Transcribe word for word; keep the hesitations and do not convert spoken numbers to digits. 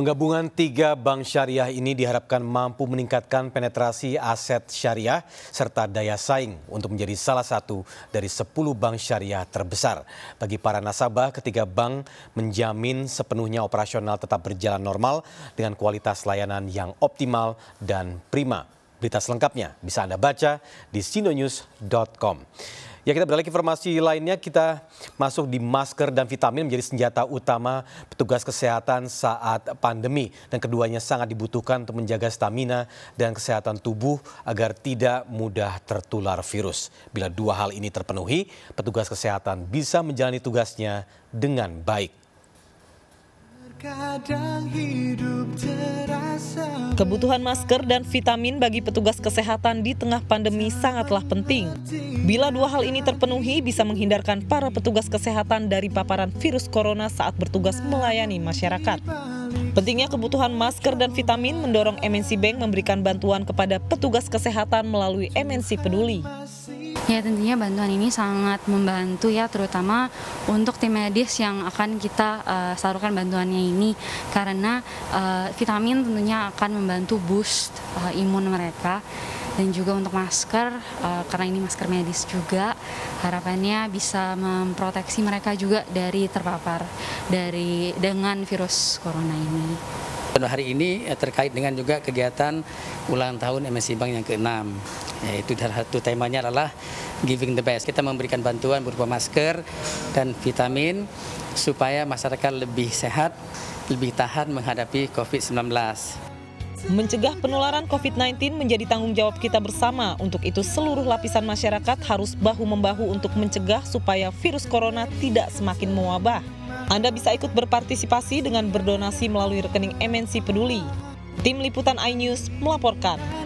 Penggabungan tiga bank syariah ini diharapkan mampu meningkatkan penetrasi aset syariah serta daya saing untuk menjadi salah satu dari sepuluh bank syariah terbesar. Bagi para nasabah, ketiga bank menjamin sepenuhnya operasional tetap berjalan normal dengan kualitas layanan yang optimal dan prima. Berita selengkapnya bisa Anda baca di sino news dot com. Ya, kita beralih ke informasi lainnya. Kita masuk di masker dan vitamin menjadi senjata utama petugas kesehatan saat pandemi. Dan keduanya sangat dibutuhkan untuk menjaga stamina dan kesehatan tubuh agar tidak mudah tertular virus. Bila dua hal ini terpenuhi, petugas kesehatan bisa menjalani tugasnya dengan baik. Kebutuhan masker dan vitamin bagi petugas kesehatan di tengah pandemi sangatlah penting. Bila dua hal ini terpenuhi, bisa menghindarkan para petugas kesehatan dari paparan virus corona saat bertugas melayani masyarakat. Pentingnya kebutuhan masker dan vitamin mendorong M N C Bank memberikan bantuan kepada petugas kesehatan melalui M N C Peduli. Ya, tentunya bantuan ini sangat membantu ya, terutama untuk tim medis yang akan kita uh, salurkan bantuannya ini, karena uh, vitamin tentunya akan membantu boost uh, imun mereka, dan juga untuk masker uh, karena ini masker medis juga harapannya bisa memproteksi mereka juga dari terpapar dari dengan virus corona ini. Dan hari ini terkait dengan juga kegiatan ulang tahun M N C Bank yang keenam. Yaitu salah satu temanya adalah giving the best. Kita memberikan bantuan berupa masker dan vitamin supaya masyarakat lebih sehat, lebih tahan menghadapi COVID sembilan belas. Mencegah penularan COVID sembilan belas menjadi tanggung jawab kita bersama. Untuk itu seluruh lapisan masyarakat harus bahu-membahu untuk mencegah supaya virus corona tidak semakin mewabah. Anda bisa ikut berpartisipasi dengan berdonasi melalui rekening M N C Peduli. Tim Liputan iNews melaporkan.